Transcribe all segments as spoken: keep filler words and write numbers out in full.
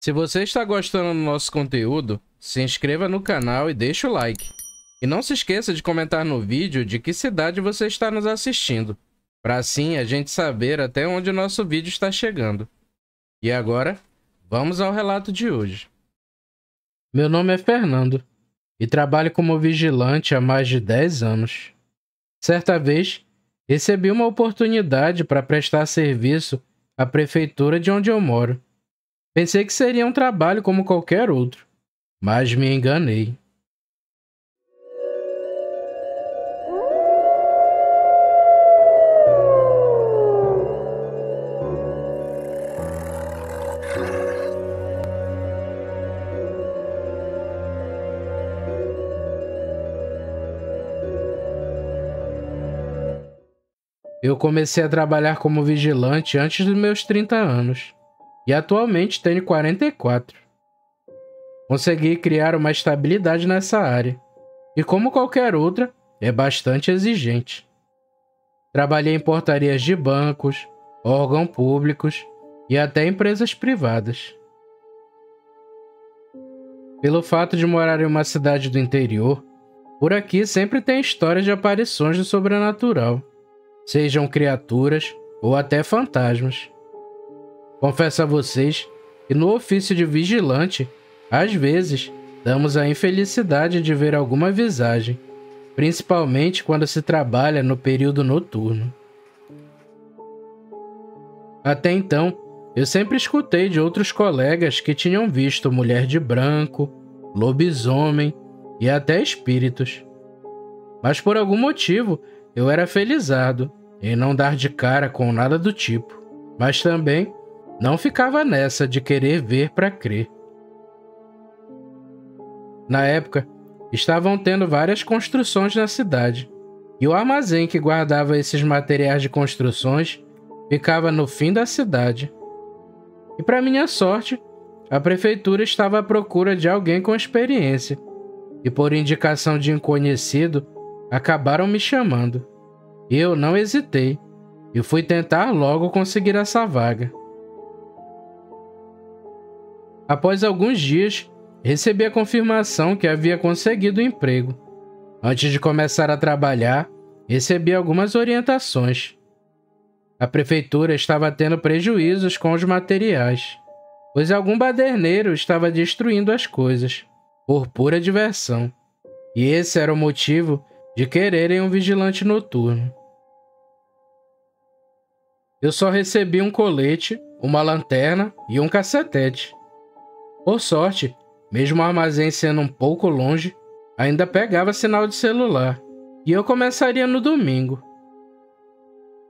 Se você está gostando do nosso conteúdo, se inscreva no canal e deixe o like. E não se esqueça de comentar no vídeo de que cidade você está nos assistindo, para assim a gente saber até onde o nosso vídeo está chegando. E agora, vamos ao relato de hoje. Meu nome é Fernando e trabalho como vigilante há mais de dez anos. Certa vez, recebi uma oportunidade para prestar serviço à prefeitura de onde eu moro. Pensei que seria um trabalho como qualquer outro, mas me enganei. Eu comecei a trabalhar como vigilante antes dos meus trinta anos e atualmente tenho quarenta e quatro. Consegui criar uma estabilidade nessa área e, como qualquer outra, é bastante exigente. Trabalhei em portarias de bancos, órgãos públicos e até empresas privadas. Pelo fato de morar em uma cidade do interior, por aqui sempre tem histórias de aparições do sobrenatural, sejam criaturas ou até fantasmas. Confesso a vocês que no ofício de vigilante, às vezes, damos a infelicidade de ver alguma visagem, principalmente quando se trabalha no período noturno. Até então, eu sempre escutei de outros colegas que tinham visto mulher de branco, lobisomem e até espíritos. Mas por algum motivo, eu era felizardo em não dar de cara com nada do tipo, mas também não ficava nessa de querer ver para crer. Na época, estavam tendo várias construções na cidade, e o armazém que guardava esses materiais de construções ficava no fim da cidade. E para minha sorte, a prefeitura estava à procura de alguém com experiência, e por indicação de um conhecido, acabaram me chamando. Eu não hesitei e fui tentar logo conseguir essa vaga. Após alguns dias, recebi a confirmação que havia conseguido o emprego. Antes de começar a trabalhar, recebi algumas orientações. A prefeitura estava tendo prejuízos com os materiais, pois algum baderneiro estava destruindo as coisas, por pura diversão. E esse era o motivo de quererem um vigilante noturno. Eu só recebi um colete, uma lanterna e um cacetete. Por sorte, mesmo o armazém sendo um pouco longe, ainda pegava sinal de celular, e eu começaria no domingo.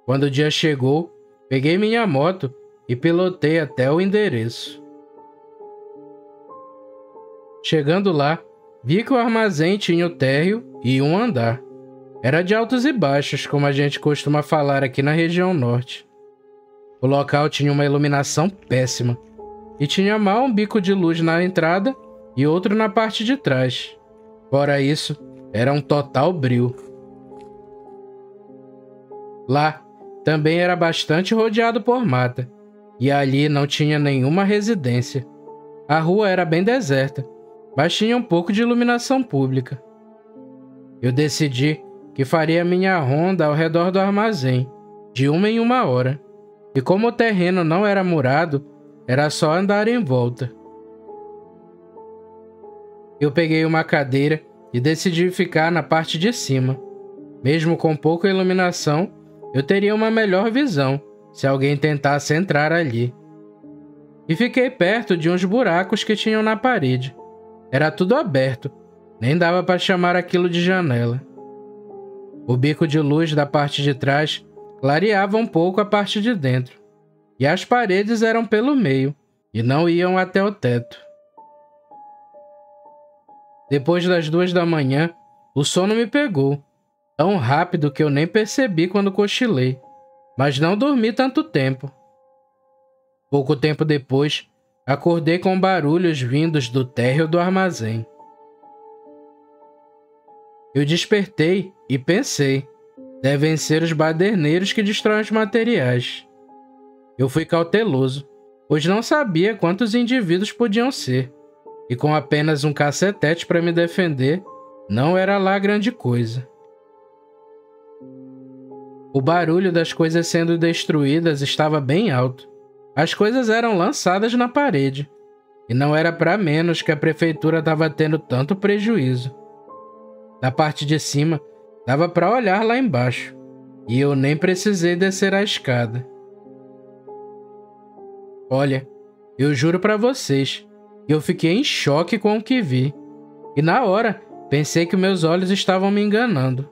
Quando o dia chegou, peguei minha moto e pilotei até o endereço. Chegando lá, vi que o armazém tinha o térreo e um andar. Era de altos e baixos, como a gente costuma falar aqui na região norte. O local tinha uma iluminação péssima, e tinha mal um bico de luz na entrada e outro na parte de trás. Fora isso, era um total breu. Lá, também era bastante rodeado por mata, e ali não tinha nenhuma residência. A rua era bem deserta, mas tinha um pouco de iluminação pública. Eu decidi que faria minha ronda ao redor do armazém, de uma em uma hora, e como o terreno não era murado, era só andar em volta. Eu peguei uma cadeira e decidi ficar na parte de cima. Mesmo com pouca iluminação, eu teria uma melhor visão se alguém tentasse entrar ali. E fiquei perto de uns buracos que tinham na parede. Era tudo aberto. Nem dava para chamar aquilo de janela. O bico de luz da parte de trás clareava um pouco a parte de dentro, e as paredes eram pelo meio e não iam até o teto. Depois das duas da manhã, o sono me pegou, tão rápido que eu nem percebi quando cochilei, mas não dormi tanto tempo. Pouco tempo depois, acordei com barulhos vindos do térreo do armazém. Eu despertei e pensei, devem ser os baderneiros que destroem os materiais. Eu fui cauteloso, pois não sabia quantos indivíduos podiam ser, e com apenas um cacetete para me defender, não era lá grande coisa. O barulho das coisas sendo destruídas estava bem alto. As coisas eram lançadas na parede, e não era para menos que a prefeitura estava tendo tanto prejuízo. Da parte de cima, dava para olhar lá embaixo, e eu nem precisei descer a escada. Olha, eu juro para vocês, eu fiquei em choque com o que vi, e na hora pensei que meus olhos estavam me enganando.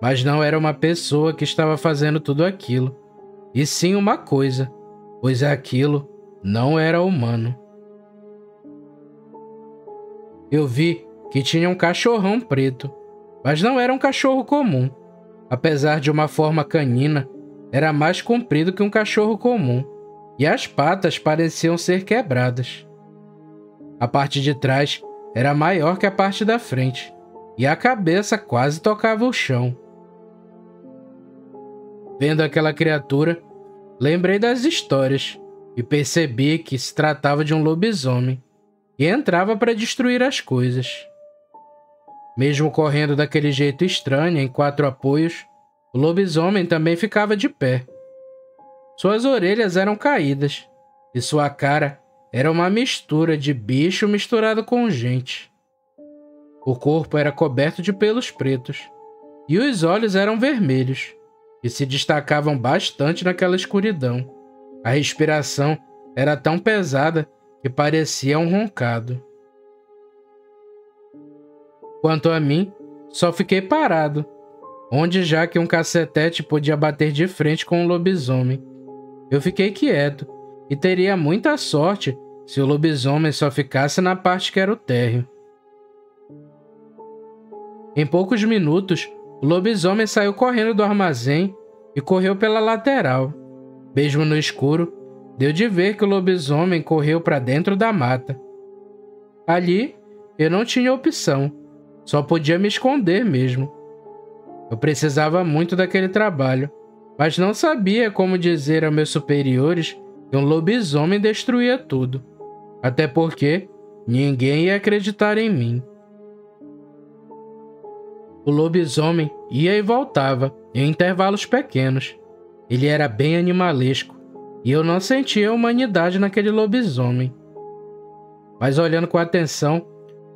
Mas não era uma pessoa que estava fazendo tudo aquilo, e sim uma coisa, pois aquilo não era humano. Eu vi que tinha um cachorrão preto, mas não era um cachorro comum. Apesar de uma forma canina, era mais comprido que um cachorro comum, e as patas pareciam ser quebradas. A parte de trás era maior que a parte da frente, e a cabeça quase tocava o chão. Vendo aquela criatura, lembrei das histórias e percebi que se tratava de um lobisomem que entrava para destruir as coisas. Mesmo correndo daquele jeito estranho em quatro apoios, o lobisomem também ficava de pé. Suas orelhas eram caídas e sua cara era uma mistura de bicho misturado com gente. O corpo era coberto de pelos pretos e os olhos eram vermelhos, e se destacavam bastante naquela escuridão. A respiração era tão pesada que parecia um roncado. Quanto a mim, só fiquei parado, onde já que um cacetete podia bater de frente com um lobisomem. Eu fiquei quieto, e teria muita sorte se o lobisomem só ficasse na parte que era o térreo. Em poucos minutos, o lobisomem saiu correndo do armazém e correu pela lateral. Mesmo no escuro, deu de ver que o lobisomem correu para dentro da mata. Ali, eu não tinha opção, só podia me esconder mesmo. Eu precisava muito daquele trabalho, mas não sabia como dizer a meus superiores que um lobisomem destruía tudo, até porque ninguém ia acreditar em mim. O lobisomem ia e voltava, em intervalos pequenos. Ele era bem animalesco, e eu não sentia humanidade naquele lobisomem. Mas olhando com atenção,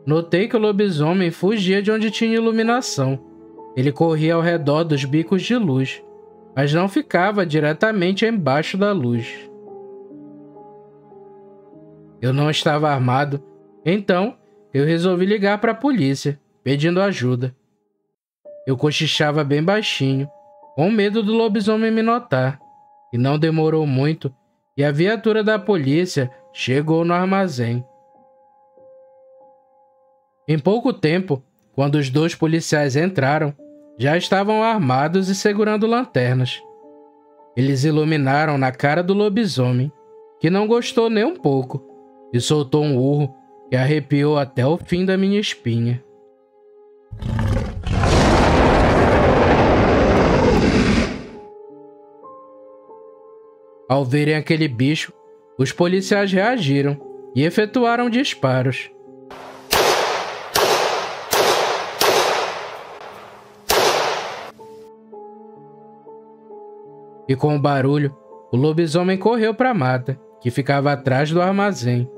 notei que o lobisomem fugia de onde tinha iluminação. Ele corria ao redor dos bicos de luz, mas não ficava diretamente embaixo da luz. Eu não estava armado, então eu resolvi ligar para a polícia, pedindo ajuda. Eu cochichava bem baixinho, com medo do lobisomem me notar, e não demorou muito e a viatura da polícia chegou no armazém. Em pouco tempo, quando os dois policiais entraram, já estavam armados e segurando lanternas. Eles iluminaram na cara do lobisomem, que não gostou nem um pouco, e soltou um urro que arrepiou até o fim da minha espinha. Ao verem aquele bicho, os policiais reagiram e efetuaram disparos. E com o barulho, o lobisomem correu para a mata, que ficava atrás do armazém.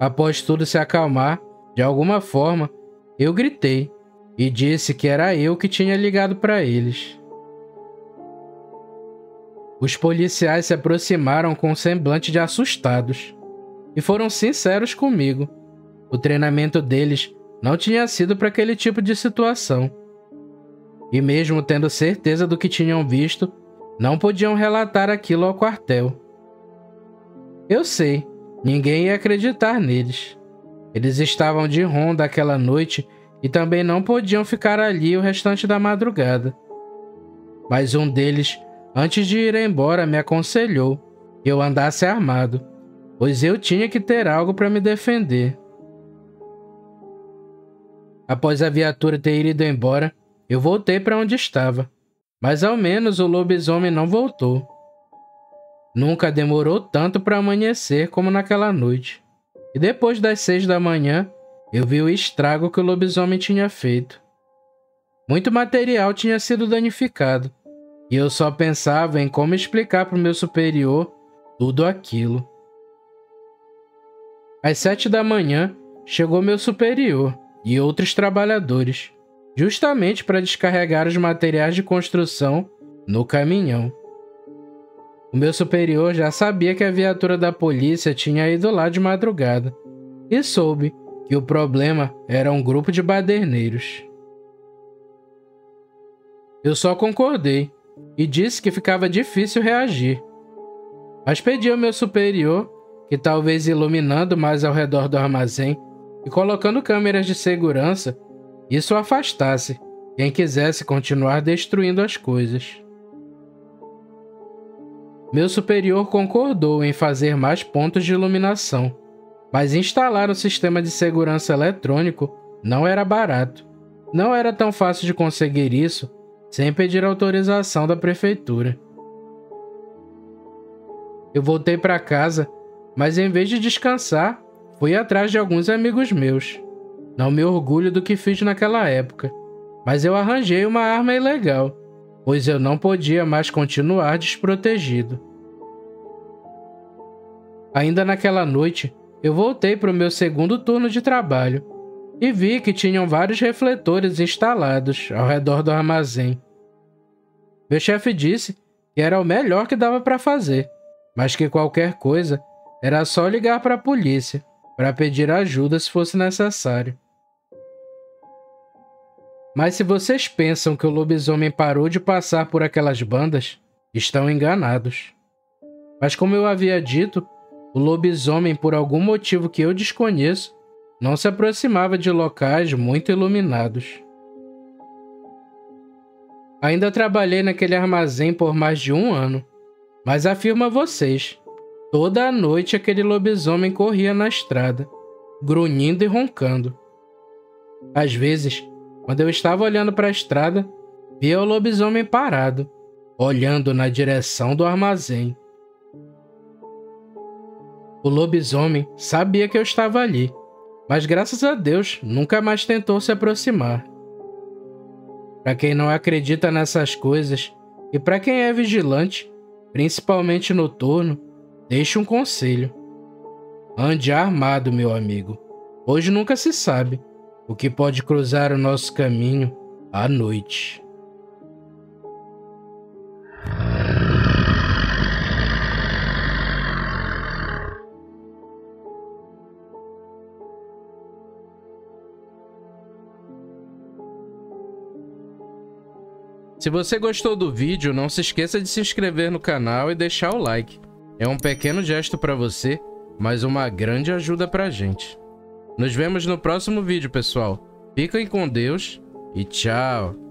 Após tudo se acalmar, de alguma forma, eu gritei e disse que era eu que tinha ligado para eles. Os policiais se aproximaram com um semblante de assustados e foram sinceros comigo. O treinamento deles não tinha sido para aquele tipo de situação. E mesmo tendo certeza do que tinham visto, não podiam relatar aquilo ao quartel. Eu sei, ninguém ia acreditar neles. Eles estavam de ronda aquela noite e também não podiam ficar ali o restante da madrugada. Mas um deles, antes de ir embora, me aconselhou que eu andasse armado, pois eu tinha que ter algo para me defender. Após a viatura ter ido embora, eu voltei para onde estava, mas ao menos o lobisomem não voltou. Nunca demorou tanto para amanhecer como naquela noite. E depois das seis da manhã, eu vi o estrago que o lobisomem tinha feito. Muito material tinha sido danificado, e eu só pensava em como explicar para o meu superior tudo aquilo. Às sete da manhã, chegou meu superior e outros trabalhadores, justamente para descarregar os materiais de construção no caminhão. O meu superior já sabia que a viatura da polícia tinha ido lá de madrugada e soube que o problema era um grupo de baderneiros. Eu só concordei e disse que ficava difícil reagir, mas pedi ao meu superior que, talvez iluminando mais ao redor do armazém e colocando câmeras de segurança, isso afastasse quem quisesse continuar destruindo as coisas. Meu superior concordou em fazer mais pontos de iluminação, mas instalar um sistema de segurança eletrônico não era barato. Não era tão fácil de conseguir isso sem pedir autorização da prefeitura. Eu voltei para casa, mas em vez de descansar, fui atrás de alguns amigos meus. Não me orgulho do que fiz naquela época, mas eu arranjei uma arma ilegal, pois eu não podia mais continuar desprotegido. Ainda naquela noite, eu voltei para o meu segundo turno de trabalho e vi que tinham vários refletores instalados ao redor do armazém. Meu chefe disse que era o melhor que dava para fazer, mas que qualquer coisa era só ligar para a polícia para pedir ajuda se fosse necessário. Mas se vocês pensam que o lobisomem parou de passar por aquelas bandas, estão enganados. Mas como eu havia dito, o lobisomem, por algum motivo que eu desconheço, não se aproximava de locais muito iluminados. Ainda trabalhei naquele armazém por mais de um ano, mas afirmo a vocês, toda a noite aquele lobisomem corria na estrada, grunhindo e roncando. Às vezes, quando eu estava olhando para a estrada, via o lobisomem parado, olhando na direção do armazém. O lobisomem sabia que eu estava ali, mas graças a Deus nunca mais tentou se aproximar. Para quem não acredita nessas coisas e para quem é vigilante, principalmente noturno, deixo um conselho. Ande armado, meu amigo, pois nunca se sabe o que pode cruzar o nosso caminho à noite. Se você gostou do vídeo, não se esqueça de se inscrever no canal e deixar o like. É um pequeno gesto para você, mas uma grande ajuda pra gente. Nos vemos no próximo vídeo, pessoal. Fiquem com Deus e tchau!